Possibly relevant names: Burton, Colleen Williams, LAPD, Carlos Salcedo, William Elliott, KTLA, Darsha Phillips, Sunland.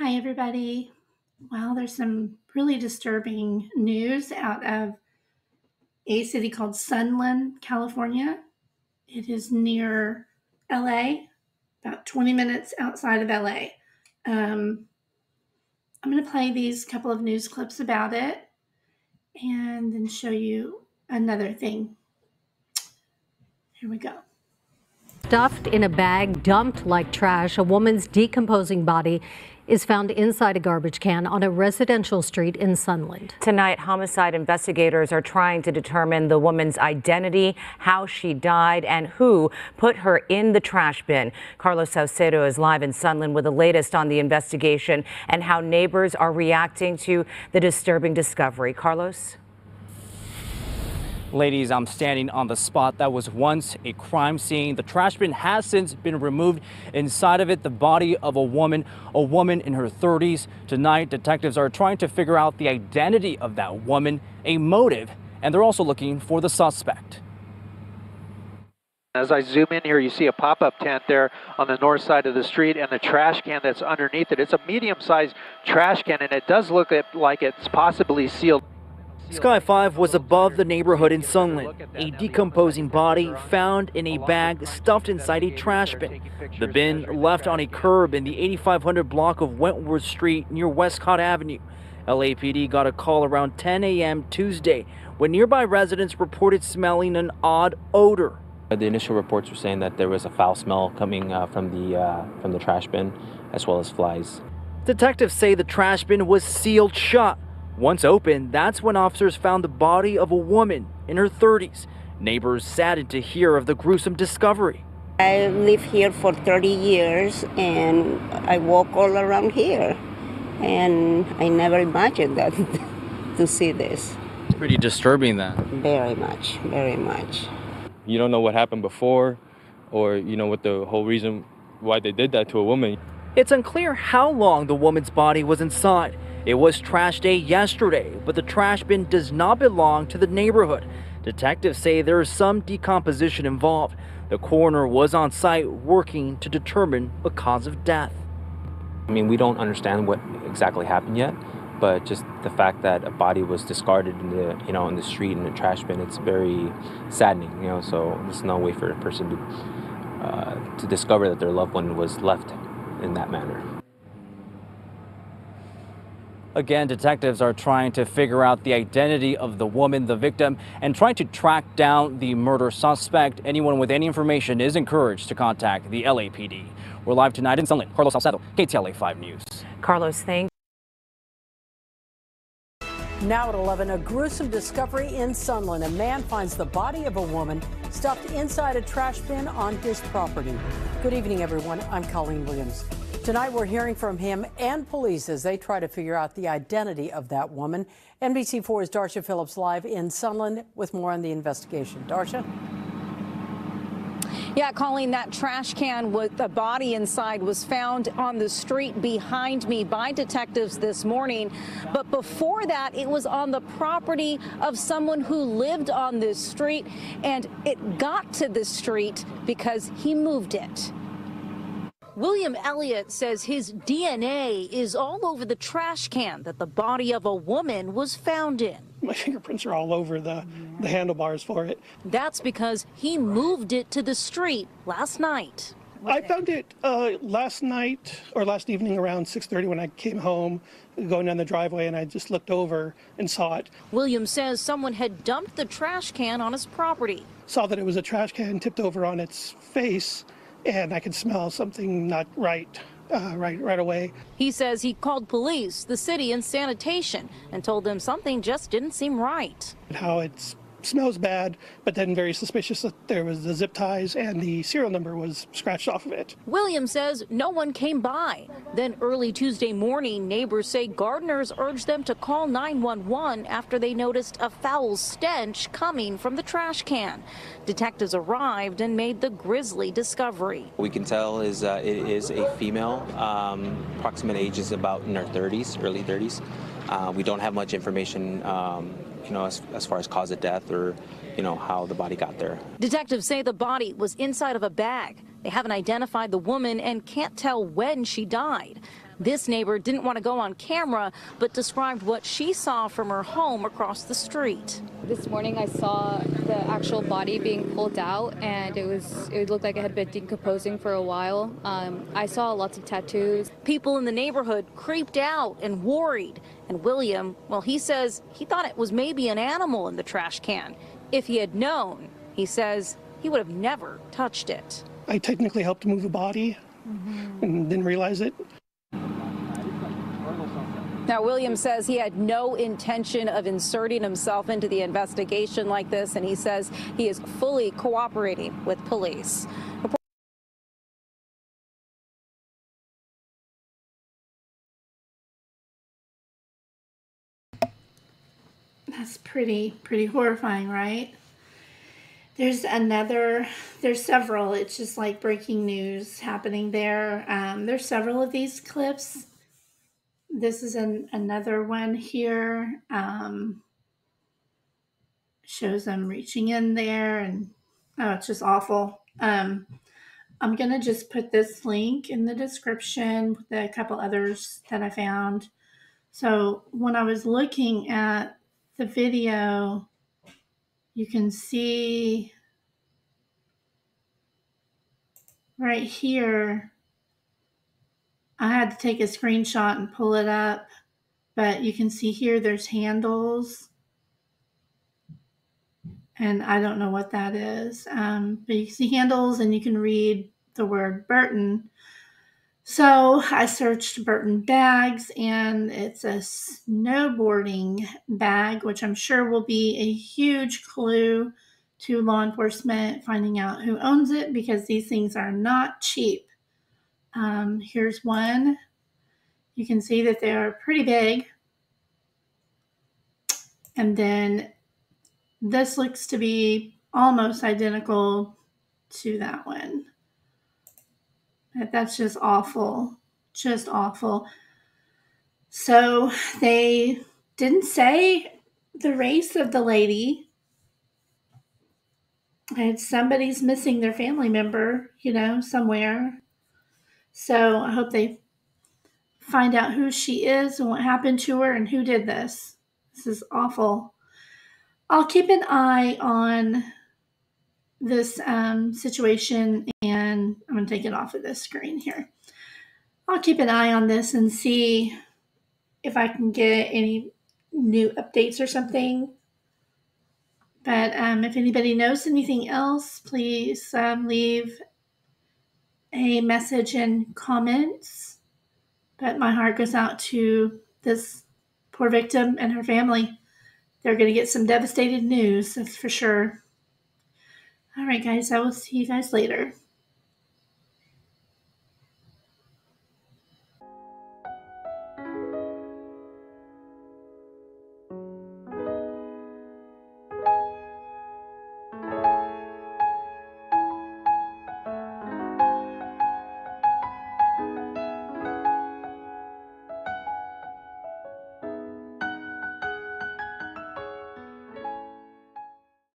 Hi, everybody. Well, there's some really disturbing news out of a city called Sunland, California. It is near LA, about 20 minutes outside of LA. I'm going to play these couple of news clips about it and then show you another thing. Here we go. Stuffed in a bag, dumped like trash, a woman's decomposing body is found inside a garbage can on a residential street in Sunland. Tonight, homicide investigators are trying to determine the woman's identity, how she died, and who put her in the trash bin. Carlos Salcedo is live in Sunland with the latest on the investigation and how neighbors are reacting to the disturbing discovery. Carlos? Ladies, I'm standing on the spot that was once a crime scene. The trash bin has since been removed. Inside of it, the body of a woman in her 30s. Tonight, detectives are trying to figure out the identity of that woman, a motive, and they're also looking for the suspect. As I zoom in here, you see a pop-up tent there on the north side of the street and the trash can that's underneath it. It's a medium-sized trash can, and it does look like it's possibly sealed. Sky 5 was above the neighborhood in Sunland, a decomposing body found in a bag stuffed inside a trash bin. The bin left on a curb in the 8500 block of Wentworth Street near Westcott Avenue. LAPD got a call around 10 a.m. Tuesday when nearby residents reported smelling an odd odor. The initial reports were saying that there was a foul smell coming from the trash bin, as well as flies. Detectives say the trash bin was sealed shut. Once open, that's when officers found the body of a woman in her 30s. Neighbors saddened to hear of the gruesome discovery. I live here for 30 years and I walk all around here. And I never imagined that to see this. It's pretty disturbing that. Very much, very much. You don't know what happened before or you know what the whole reason why they did that to a woman. It's unclear how long the woman's body was inside. It was trash day yesterday, but the trash bin does not belong to the neighborhood. Detectives say there is some decomposition involved. The coroner was on site working to determine a cause of death. I mean, we don't understand what exactly happened yet, but just the fact that a body was discarded in the, in the street in a trash bin, it's very saddening, so there's no way for a person to discover that their loved one was left in that manner. Again, detectives are trying to figure out the identity of the woman, the victim, and trying to track down the murder suspect. Anyone with any information is encouraged to contact the LAPD. We're live tonight in Sunland. Carlos Salcedo, KTLA 5 News. Carlos, thanks. Now at 11, a gruesome discovery in Sunland. A man finds the body of a woman stuffed inside a trash bin on his property. Good evening, everyone. I'm Colleen Williams. Tonight, we're hearing from him and police as they try to figure out the identity of that woman. NBC4's Darsha Phillips live in Sunland with more on the investigation. Darsha? Yeah, Colleen, that trash can with the body inside was found on the street behind me by detectives this morning. But before that, it was on the property of someone who lived on this street, and it got to the street because he moved it. William Elliott says his DNA is all over the trash can that the body of a woman was found in. My fingerprints are all over the handlebars for it. That's because he moved it to the street last night. I found it last night or last evening around 6:30 when I came home, going down the driveway, and I just looked over and saw it. Williams says someone had dumped the trash can on his property. Saw that it was a trash can tipped over on its face, and I could smell something not right right away. He says he called police, the city, and sanitation and told them something just didn't seem right. How it smells bad, but then very suspicious that there was the zip ties and the serial number was scratched off of it. Williams says no one came by. Then early Tuesday morning, neighbors say gardeners urged them to call 911 after they noticed a foul stench coming from the trash can. Detectives arrived and made the grisly discovery. What we can tell is it is a female, approximate age is about in her 30s, early 30s. We don't have much information as far as cause of death or, how the body got there. Detectives say the body was inside of a bag. They haven't identified the woman and can't tell when she died. This neighbor didn't want to go on camera, but described what she saw from her home across the street. This morning I saw the actual body being pulled out, and it looked like it had been decomposing for a while. I saw lots of tattoos. People in the neighborhood creeped out and worried. And William, well, he says he thought it was maybe an animal in the trash can. If he had known, he says he would have never touched it. I technically helped move a body and didn't realize it. Now, Williams says he had no intention of inserting himself into the investigation like this, and he says he is fully cooperating with police. That's pretty horrifying, right? There's several. It's just like breaking news happening there. There's several of these clips. This is another one here. Shows them reaching in there, and oh, it's just awful. I'm going to just put this link in the description with a couple others that I found. So when I was looking at the video, you can see right here, I had to take a screenshot and pull it up, but you can see here there's handles, and I don't know what that is, but you can see handles and you can read the word Burton. So I searched Burton bags, and it's a snowboarding bag, which I'm sure will be a huge clue to law enforcement finding out who owns it, because these things are not cheap. Here's one. You can see that they are pretty big. And then this looks to be almost identical to that one. But that's just awful. Just awful. So they didn't say the race of the lady. And somebody's missing their family member, you know, somewhere. So I hope they find out who she is and what happened to her and who did this. This is awful. I'll keep an eye on this situation, and I'm going to take it off of this screen here. I'll keep an eye on this and see if I can get any new updates or something. But if anybody knows anything else, please leave a message and comments. But my heart goes out to this poor victim and her family. They're going to get some devastated news, that's for sure. All right, guys, I will see you guys later.